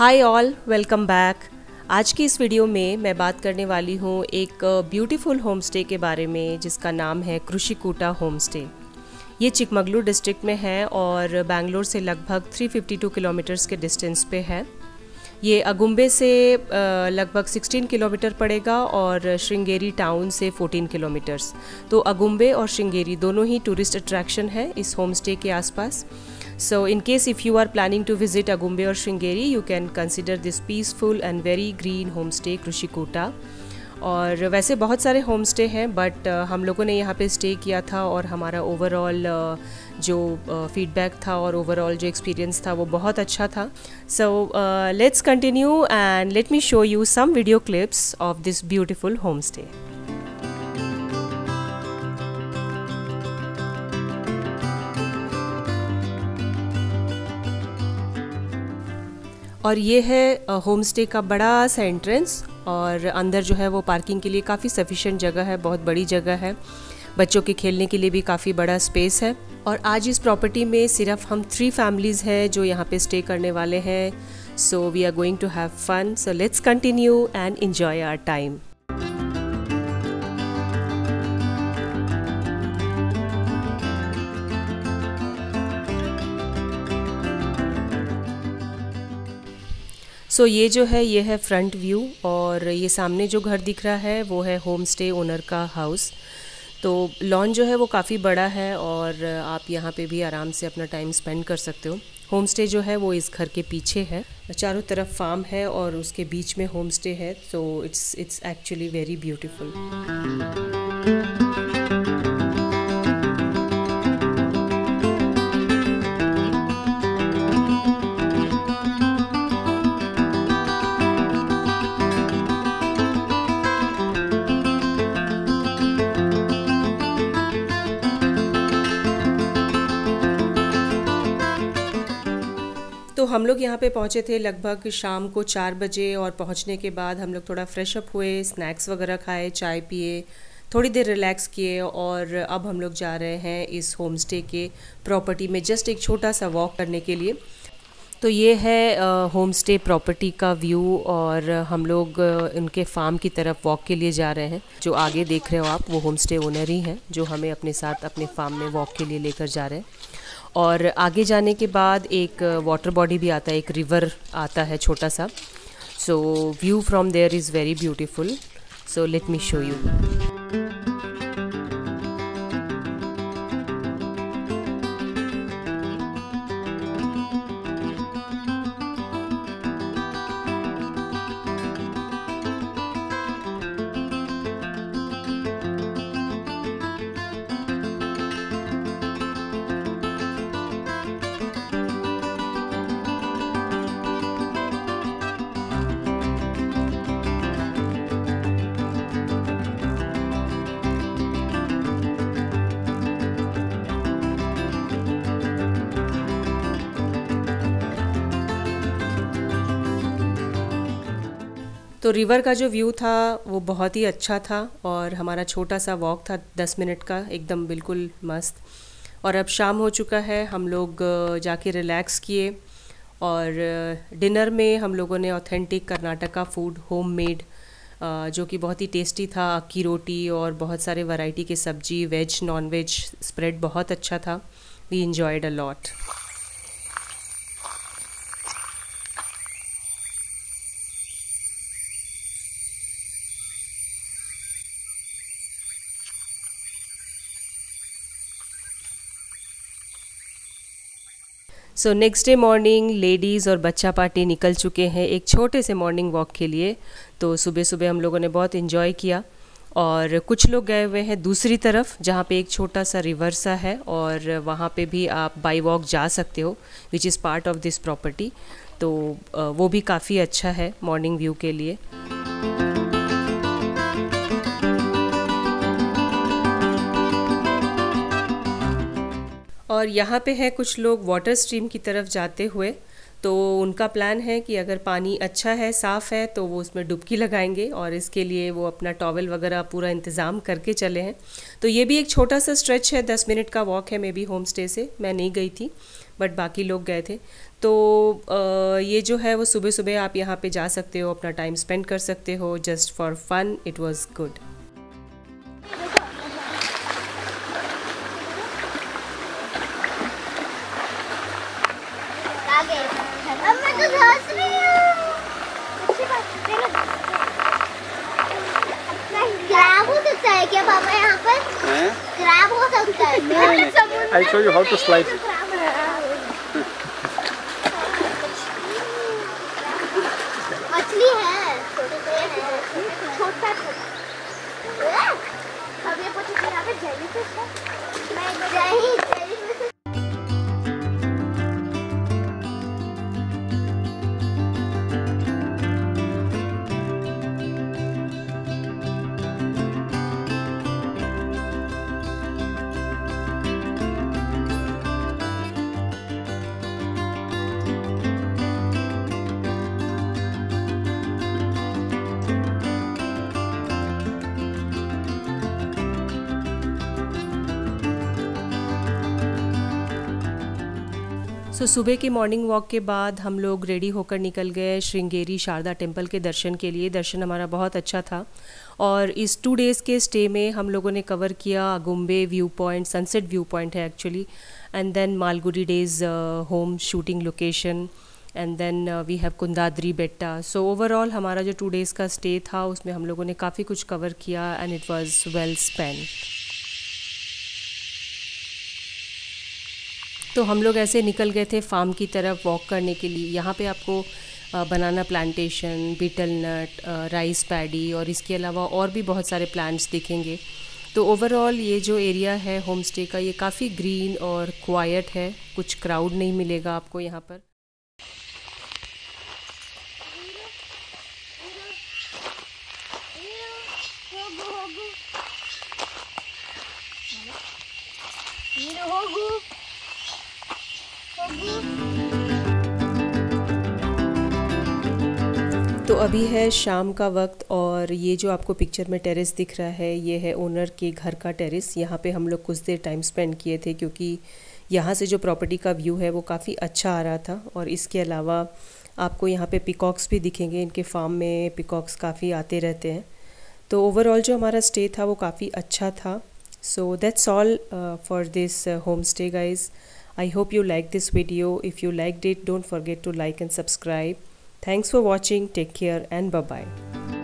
Hi all, welcome back. आज की इस वीडियो में मैं बात करने वाली हूँ एक ब्यूटीफुल होमस्टे के बारे में जिसका नाम है कृषि कोटा होमस्टे। ये चिकमगलूर डिस्ट्रिक्ट में है और बैंगलोर से लगभग 352 किलोमीटर्स के डिस्टेंस पे है। ये अगुम्बे से लगभग 16 किलोमीटर पड़ेगा और श्रृंगेरी टाउन से 14 किलोमीटर्स। तो अगुम्बे और श्रृंगेरी दोनों ही टूरिस्ट अट्रैक्शन है इस होमस्टे के आसपास। So in case if you are planning to visit Agumbe or Shringeri, you can consider this peaceful and very green homestay Krushi Koota। और वैसे बहुत सारे होमस्टे हैं बट हम लोगों ने यहाँ पे स्टे किया था और हमारा ओवरऑल जो फीडबैक था और ओवरऑल जो एक्सपीरियंस था वो बहुत अच्छा था। So let's continue and let me show you some video clips of this beautiful homestay. और ये है होमस्टे का बड़ा सा एंट्रेंस और अंदर जो है वो पार्किंग के लिए काफ़ी सफिशिएंट जगह है, बहुत बड़ी जगह है, बच्चों के खेलने के लिए भी काफ़ी बड़ा स्पेस है। और आज इस प्रॉपर्टी में सिर्फ हम 3 फैमिलीज़ हैं जो यहाँ पे स्टे करने वाले हैं। So we are going to have fun, so let's continue and enjoy our time. So ये जो है ये है फ्रंट व्यू और ये सामने जो घर दिख रहा है वो है होम स्टे ओनर का हाउस। तो लॉन जो है वो काफ़ी बड़ा है और आप यहाँ पे भी आराम से अपना टाइम स्पेंड कर सकते हो। होम स्टे जो है वो इस घर के पीछे है, चारों तरफ फार्म है और उसके बीच में होम स्टे है। So it's actually very beautiful. तो हम लोग यहाँ पे पहुँचे थे लगभग शाम को 4 बजे और पहुँचने के बाद हम लोग थोड़ा फ्रेश अप हुए, स्नैक्स वगैरह खाए, चाय पिए, थोड़ी देर रिलैक्स किए और अब हम लोग जा रहे हैं इस होमस्टे के प्रॉपर्टी में जस्ट एक छोटा सा वॉक करने के लिए। तो ये है होमस्टे प्रॉपर्टी का व्यू और हम लोग उनके फार्म की तरफ वॉक के लिए जा रहे हैं। जो आगे देख रहे हो आप वो होमस्टे ओनर ही हैं जो हमें अपने साथ अपने फार्म में वॉक के लिए लेकर जा रहे हैं। और आगे जाने के बाद एक वाटर बॉडी भी आता है, एक रिवर आता है छोटा सा। So view from there is very beautiful, so let me show you. तो रिवर का जो व्यू था वो बहुत ही अच्छा था और हमारा छोटा सा वॉक था 10 मिनट का, एकदम बिल्कुल मस्त। और अब शाम हो चुका है, हम लोग जाके रिलैक्स किए और डिनर में हम लोगों ने ऑथेंटिक कर्नाटका फूड होममेड जो कि बहुत ही टेस्टी था, अक्की रोटी और बहुत सारे वैरायटी के सब्जी, वेज नॉन वेज स्प्रेड बहुत अच्छा था। We enjoyed a lot. So next day morning ladies और बच्चा पार्टी निकल चुके हैं एक छोटे से मॉर्निंग वॉक के लिए। तो सुबह सुबह हम लोगों ने बहुत इन्जॉय किया और कुछ लोग गए हुए हैं दूसरी तरफ जहाँ पे एक छोटा सा रिवर सा है और वहाँ पे भी आप बाई वॉक जा सकते हो which is part of this property. तो वो भी काफ़ी अच्छा है मॉर्निंग व्यू के लिए। और यहाँ पे है कुछ लोग वाटर स्ट्रीम की तरफ जाते हुए। तो उनका प्लान है कि अगर पानी अच्छा है, साफ़ है तो वो उसमें डुबकी लगाएंगे और इसके लिए वो अपना टॉवल वगैरह पूरा इंतज़ाम करके चले हैं। तो ये भी एक छोटा सा स्ट्रेच है, 10 मिनट का वॉक है मे बी होम स्टे से। मैं नहीं गई थी बट बाकी लोग गए थे। तो ये जो है वो सुबह सुबह आप यहाँ पे जा सकते हो, अपना टाइम स्पेंड कर सकते हो just for fun. It was good. I'll show you how to slide it. मछली है, छोटा छोटा. अब ये कुछ यहाँ पे जेलीफिश है. मैं जेलीफिश. तो सुबह के मॉर्निंग वॉक के बाद हम लोग रेडी होकर निकल गए श्रृंगेरी शारदा टेम्पल के दर्शन के लिए. दर्शन हमारा बहुत अच्छा था और इस 2 डेज़ के स्टे में हम लोगों ने कवर किया Agumbe view point, sunset view point है actually, and then Malgudi days home shooting location, and then we have Kundadri Betta. So overall हमारा जो 2 डेज़ का स्टे था उसमें हम लोगों ने काफ़ी कुछ कवर किया and it was well spend. तो हम लोग ऐसे निकल गए थे फार्म की तरफ वॉक करने के लिए. यहाँ पे आपको banana plantation, betel nut, rice paddy और इसके अलावा और भी बहुत सारे प्लांट्स दिखेंगे. तो ओवरऑल ये जो एरिया है होम स्टे का, ये काफ़ी ग्रीन और क्वाइट है. कुछ क्राउड नहीं मिलेगा आपको यहाँ पर. तो अभी है शाम का वक्त और ये जो आपको पिक्चर में टेरेस दिख रहा है ये है ओनर के घर का टेरेस. यहाँ पे हम लोग कुछ देर टाइम स्पेंड किए थे क्योंकि यहाँ से जो प्रॉपर्टी का व्यू है वो काफ़ी अच्छा आ रहा था. और इसके अलावा आपको यहाँ पे पिकॉक्स भी दिखेंगे. इनके फार्म में पिकॉक्स काफ़ी आते रहते हैं. तो ओवरऑल जो हमारा स्टे था वो काफ़ी अच्छा था. So that's all for this home stay guys. I hope you liked this video. If you liked it, don't forget to like and subscribe. Thanks for watching. Take care and bye-bye.